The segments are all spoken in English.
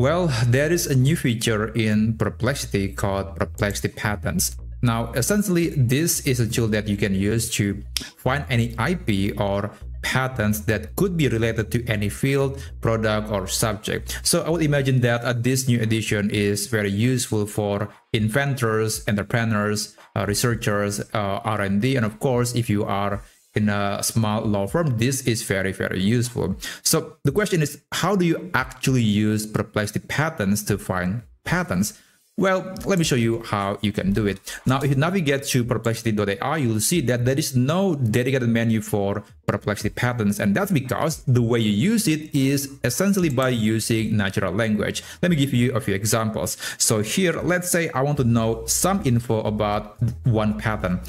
Well, there is a new feature in Perplexity called Perplexity Patents. Now, essentially, this is a tool that you can use to find any IP or patents that could be related to any field, product, or subject. So I would imagine that this new edition is very useful for inventors, entrepreneurs, researchers, R&D, and of course, if you are in a small law firm, this is very, very useful. So the question is, how do you actually use Perplexity Patents to find patents? Well, let me show you how you can do it. Now, if you navigate to perplexity.ai, you'll see that there is no dedicated menu for Perplexity Patents, and that's because the way you use it is essentially by using natural language. Let me give you a few examples. So here, let's say I want to know some info about one patent,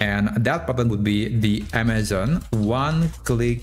and that patent would be the Amazon one-click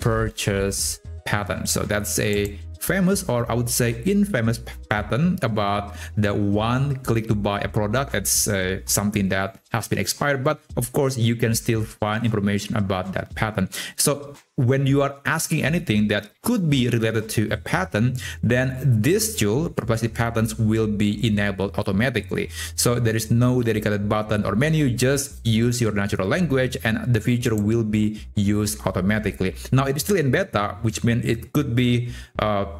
purchase patent. So that's a famous, or I would say infamous, patent about the one click to buy a product. It's something that has been expired, but of course you can still find information about that patent. So when you are asking anything that could be related to a patent, then this tool, Perplexity Patents, will be enabled automatically. So there is no dedicated button or menu, just use your natural language and the feature will be used automatically. Now, it is still in beta, which means it could be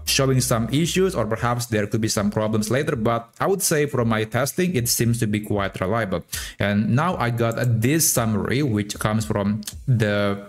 showing some issues, or perhaps there could be some problems later, but I would say from my testing, it seems to be quite reliable. And now I got this summary, which comes from the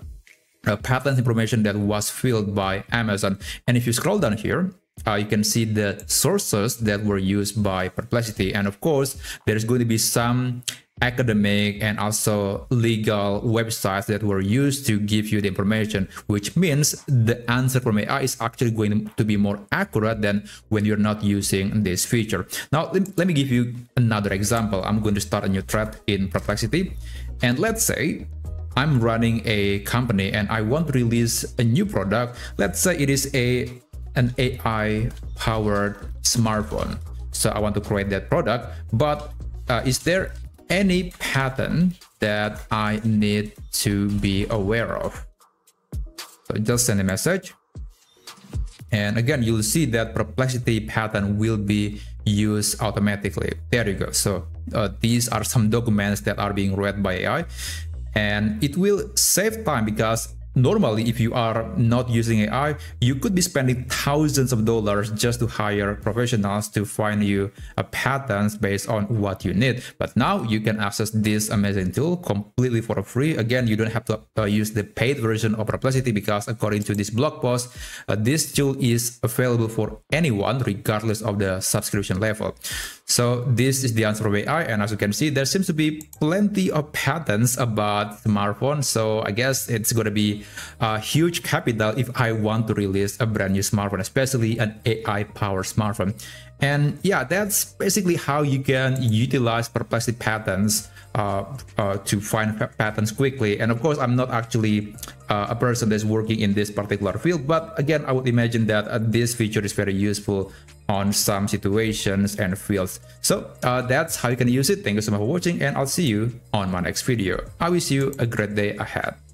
patent information that was filled by Amazon. And if you scroll down here, you can see the sources that were used by Perplexity. And of course, there's going to be some academic and also legal websites that were used to give you the information, which means the answer from AI is actually going to be more accurate than when you're not using this feature. Now, let me give you another example. I'm going to start a new thread in Perplexity. And let's say I'm running a company and I want to release a new product. Let's say it is an AI-powered smartphone. So I want to create that product, but is there any patent that I need to be aware of? So just send a message. And again, you'll see that Perplexity Patent will be used automatically. There you go. So these are some documents that are being read by AI. And it will save time, because normally if you are not using AI, you could be spending thousands of dollars just to hire professionals to find you a patents based on what you need. But now you can access this amazing tool completely for free. Again, you don't have to use the paid version of Perplexity, because according to this blog post, this tool is available for anyone regardless of the subscription level. So this is the answer of AI, and as you can see, there seems to be plenty of patents about smartphones. So I guess it's going to be a huge capital if I want to release a brand new smartphone, especially an AI-powered smartphone. And yeah, that's basically how you can utilize Perplexity Patents to find patents quickly. And of course, I'm not actually a person that's working in this particular field, but again, I would imagine that this feature is very useful on some situations and fields. So that's how you can use it. Thank you so much for watching, and I'll see you on my next video. I wish you a great day ahead.